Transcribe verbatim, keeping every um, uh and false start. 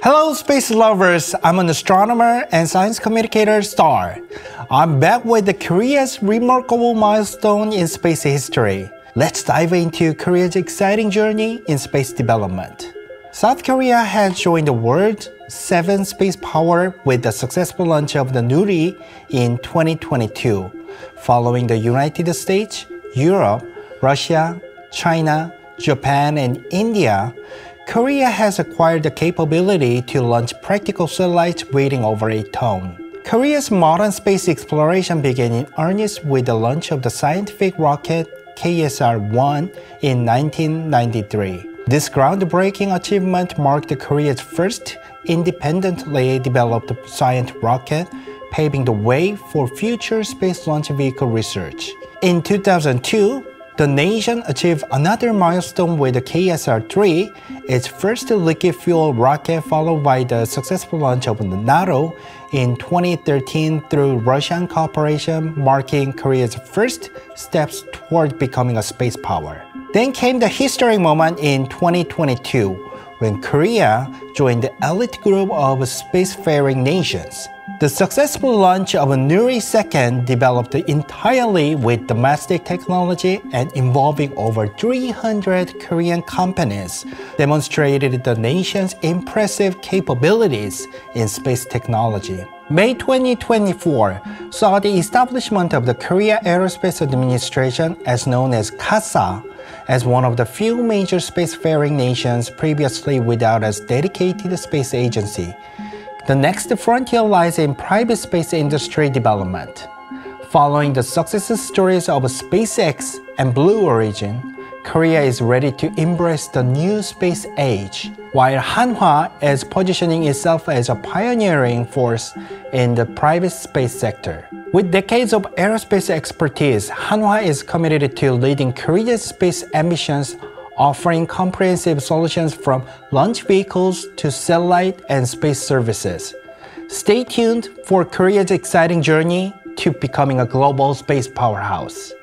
Hello space lovers, I'm an astronomer and science communicator Star. I'm back with the Korea's remarkable milestone in space history. Let's dive into Korea's exciting journey in space development. South Korea has joined the world's seventh space power with the successful launch of the Nuri in twenty twenty-two, following the United States, Europe, Russia, China, Japan, and India. Korea has acquired the capability to launch practical satellites weighing over a ton. Korea's modern space exploration began in earnest with the launch of the scientific rocket K S R one in nineteen ninety-three. This groundbreaking achievement marked Korea's first independently developed science rocket, paving the way for future space launch vehicle research. In two thousand two, the nation achieved another milestone with the K S R three, its first liquid-fuel rocket, followed by the successful launch of the Naro in twenty thirteen through Russian cooperation, marking Korea's first steps toward becoming a space power. Then came the historic moment in twenty twenty-two, when Korea joined the elite group of spacefaring nations. The successful launch of Nuri two developed entirely with domestic technology and involving over three hundred Korean companies, demonstrated the nation's impressive capabilities in space technology. May twenty twenty-four saw the establishment of the Korea Aerospace Administration, as known as KASA, as one of the few major spacefaring nations previously without a dedicated space agency. The next frontier lies in private space industry development. Following the success stories of SpaceX and Blue Origin, Korea is ready to embrace the new space age, while Hanwha is positioning itself as a pioneering force in the private space sector. With decades of aerospace expertise, Hanwha is committed to leading Korea's space ambitions, offering comprehensive solutions from launch vehicles to satellite and space services. Stay tuned for Korea's exciting journey to becoming a global space powerhouse.